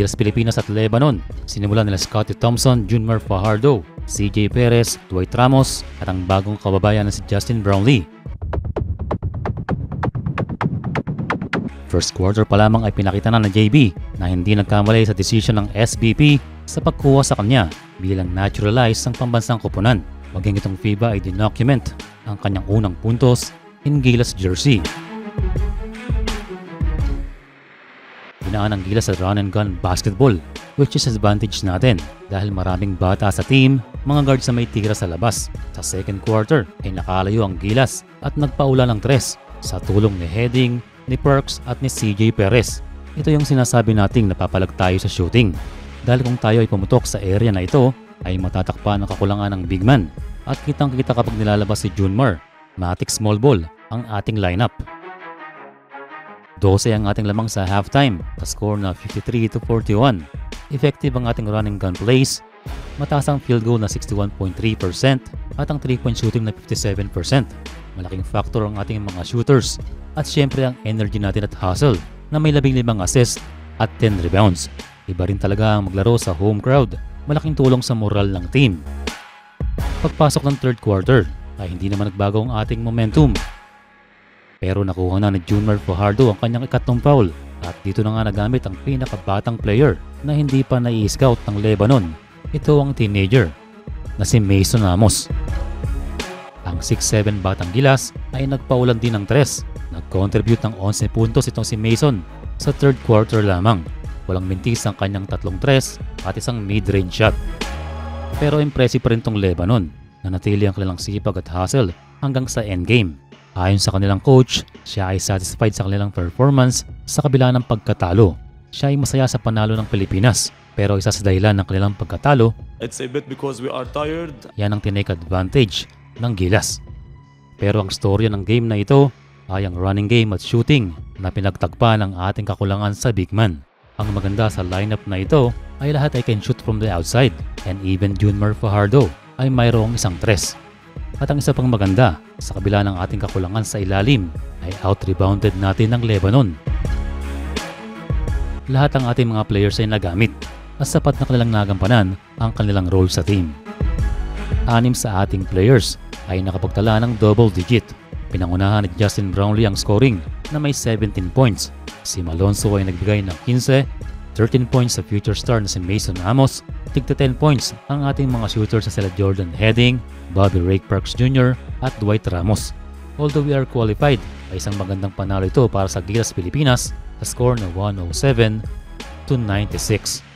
Gilas Pilipinas at Lebanon. Sinimula nila Scottie Thompson, June Mar Fajardo, CJ Perez, Dwight Ramos at ang bagong kababayan na si Justin Brownlee. First quarter pa lamang ay pinakita na ng JB na hindi nagkamali sa desisyon ng SBP sa pagkuha sa kanya bilang naturalized ng pambansang koponan. Maging itong FIBA ay dinocument ang kanyang unang puntos in Gilas jersey. Binaan ang Gilas sa run and gun basketball, which is advantage natin dahil maraming bata sa team, mga guards na may tira sa labas. Sa second quarter ay nakalayo ang Gilas at nagpaula ng tres sa tulong ni Heading, ni Parks at ni CJ Perez. Ito yung sinasabi nating napapalag tayo sa shooting. Dahil kung tayo ay pumutok sa area na ito, ay matatakpan ang kakulangan ng big man. At kitang-kita kapag nilalabas si June Mar, matik small ball ang ating lineup. 12 ang ating lamang sa halftime, sa score na 53-41. Effective ang ating running gun plays, mataas ang field goal na 61.3% at ang 3-point shooting na 57%. Malaking factor ang ating mga shooters at syempre ang energy natin at hustle na may 15 assist at 10 rebounds. Iba rin talaga ang maglaro sa home crowd, malaking tulong sa moral ng team. Pagpasok ng third quarter ay hindi naman nagbago ang ating momentum. Pero nakuha na ni June Mar Fajardo ang kanyang ikatlong foul at dito na nga nagamit ang pinakabatang player na hindi pa nai-scout ng Lebanon. Ito ang teenager na si Mason Amos. Ang 6'7 batang Gilas ay nagpaulan din ng 3. Nag-contribute ng 11 puntos itong si Mason sa third quarter lamang. Walang mintis ang kanyang tatlong 3 at isang mid-range shot. Pero impressive pa rin tong Lebanon na natili ang kanilang sipag at hustle hanggang sa endgame. Ayon sa kanilang coach, siya ay satisfied sa kanilang performance sa kabila ng pagkatalo. Siya ay masaya sa panalo ng Pilipinas pero isa sa dahilan ng kanilang pagkatalo, it's a bit because we are tired. Yan ang tinake advantage ng Gilas. Pero ang storya ng game na ito ay ang running game at shooting na pinagtagpan ng ating kakulangan sa big man. Ang maganda sa lineup na ito ay lahat ay can shoot from the outside and even June Mar Fajardo ay mayroong isang tres. At ang isa pang maganda sa kabila ng ating kakulangan sa ilalim ay out-rebounded natin ng Lebanon. Lahat ng ating mga players ay nagamit at sapat na kanilang nagampanan ang kanilang role sa team. 6 sa ating players ay nakapagtala ng double digit. Pinangunahan ni Justin Brownlee ang scoring na may 17 points. Si Malonzo ay nagbigay ng 15, 13 points sa future star na si Mason Amos, tigta 10 points ang ating mga shooters sa sila Jordan Heading, Bobby Ray Parks Jr. at Dwight Ramos. Although we are qualified, ay isang magandang panalo ito para sa Gilas Pilipinas sa score na 107-96.